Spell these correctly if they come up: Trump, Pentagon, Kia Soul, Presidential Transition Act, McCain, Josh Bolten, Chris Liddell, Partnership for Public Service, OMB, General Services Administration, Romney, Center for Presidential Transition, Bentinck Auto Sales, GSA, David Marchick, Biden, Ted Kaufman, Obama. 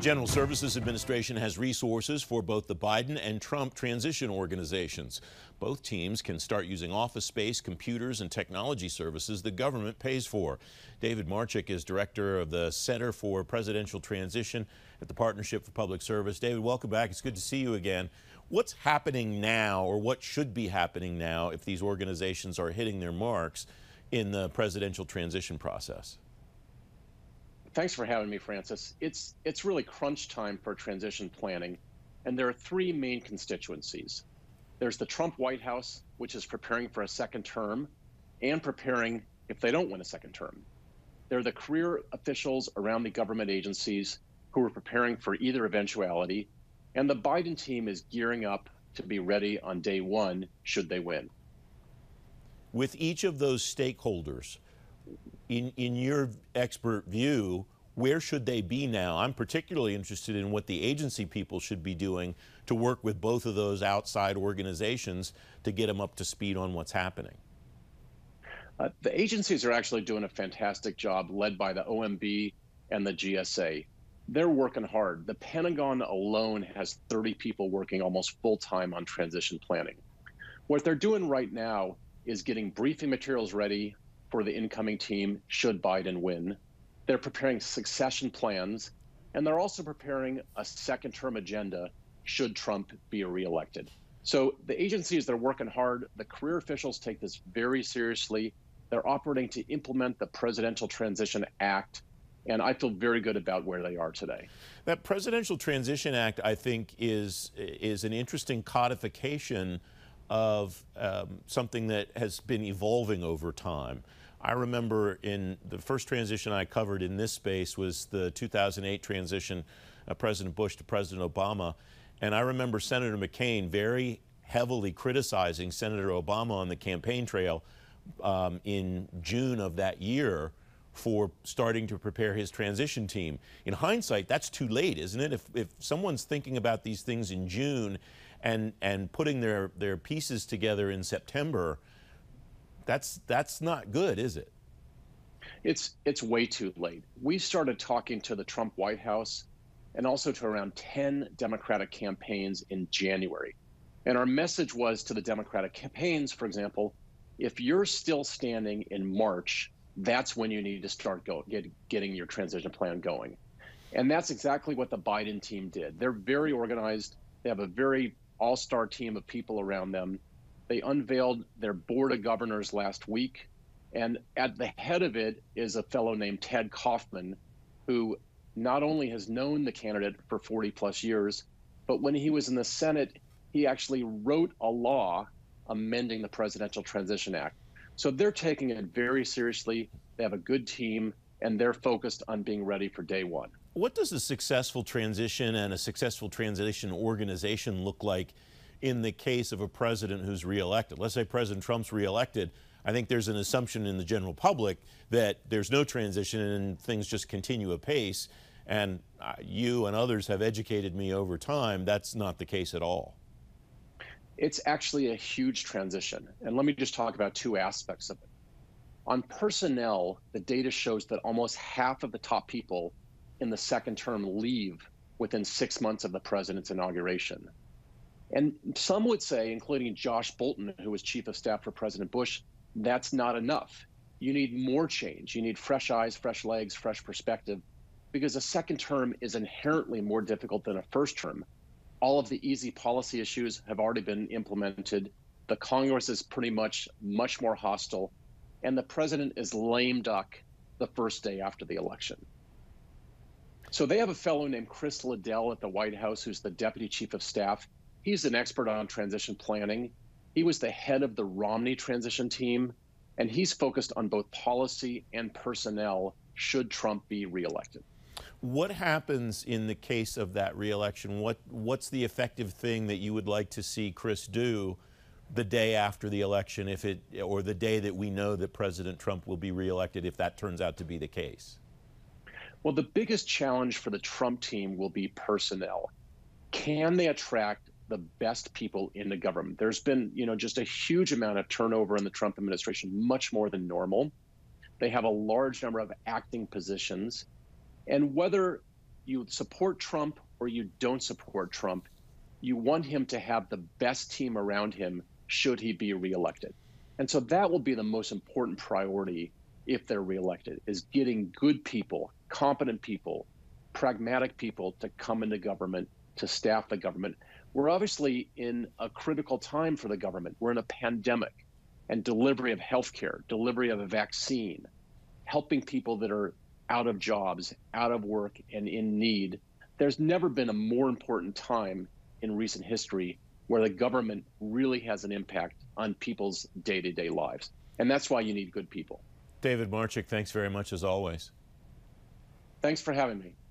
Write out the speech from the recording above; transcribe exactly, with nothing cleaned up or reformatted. General Services Administration has resources for both the Biden and Trump transition organizations. Both teams can start using office space, computers, and technology services the government pays for. David Marchick is director of the Center for Presidential Transition at the Partnership for Public Service. David, welcome back. It's good to see you again. What's happening now, or what should be happening now, if these organizations are hitting their marks in the presidential transition process? Thanks for having me, Francis. It's, it's really crunch time for transition planning, and there are three main constituencies. There's the Trump White House, which is preparing for a second term and preparing if they don't win a second term. There are the career officials around the government agencies who are preparing for either eventuality, and the Biden team is gearing up to be ready on day one should they win. With each of those stakeholders, In, in your expert view, where should they be now? I'm particularly interested in what the agency people should be doing to work with both of those outside organizations to get them up to speed on what's happening. Uh, the agencies are actually doing a fantastic job, led by the O M B and the G S A. They're working hard. The Pentagon alone has thirty people working almost full-time on transition planning. What they're doing right now is getting briefing materials ready for the incoming team should Biden win. They're preparing succession plans, and they're also preparing a second term agenda should Trump be reelected. So the agencies, they're working hard. The career officials take this very seriously. They're operating to implement the Presidential Transition Act, and I feel very good about where they are today. That Presidential Transition Act, I think, is, is an interesting codification of um, something that has been evolving over time. I remember in the first transition I covered in this space was the two thousand eight transition, uh, President Bush to President Obama. And I remember Senator McCain very heavily criticizing Senator Obama on the campaign trail um, in June of that year for starting to prepare his transition team. In hindsight, that's too late, isn't it? If, if someone's thinking about these things in June and and putting their their pieces together in September, that's that's not good, is it? It's it's way too late. We started talking to the Trump White House and also to around ten Democratic campaigns in January. And our message was to the Democratic campaigns, for example, if you're still standing in March, that's when you need to start go, get, getting your transition plan going. And that's exactly what the Biden team did. They're very organized. They have a very all-star team of people around them. They unveiled their board of governors last week, and at the head of it is a fellow named Ted Kaufman, who not only has known the candidate for forty plus years, but when he was in the Senate, he actually wrote a law amending the Presidential Transition Act. So they're taking it very seriously. They have a good team, and they're focused on being ready for day one. What does a successful transition and a successful transition organization look like in the case of a president who's reelected? Let's say President Trump's reelected. I think there's an assumption in the general public that there's no transition and things just continue apace. And you and others have educated me over time that's not the case at all. It's actually a huge transition. And let me just talk about two aspects of it. On personnel, the data shows that almost half of the top people in the second term leave within six months of the president's inauguration. And some would say, including Josh Bolten, who was chief of staff for President Bush, that's not enough. You need more change. You need fresh eyes, fresh legs, fresh perspective, because a second term is inherently more difficult than a first term. All of the easy policy issues have already been implemented. The Congress is pretty much much more hostile, and the president is lame duck the first day after the election. So they have a fellow named Chris Liddell at the White House, who's the deputy chief of staff. He's an expert on transition planning. He was the head of the Romney transition team, and he's focused on both policy and personnel should Trump be reelected. What happens in the case of that reelection? What, what's the effective thing that you would like to see Chris do the day after the election, if it, or the day that we know that President Trump will be reelected, if that turns out to be the case? Well, the biggest challenge for the Trump team will be personnel. Can they attract the best people into government? There's been, you know, just a huge amount of turnover in the Trump administration, much more than normal. They have a large number of acting positions. And whether you support Trump or you don't support Trump, you want him to have the best team around him should he be reelected. And so that will be the most important priority if they're reelected, is getting good people, competent people, pragmatic people to come into government, to staff the government. We're obviously in a critical time for the government. We're in a pandemic, and delivery of healthcare, delivery of a vaccine, helping people that are out of jobs, out of work, and in need. There's never been a more important time in recent history where the government really has an impact on people's day-to-day lives. And that's why you need good people. David Marchick, thanks very much as always. Thanks for having me.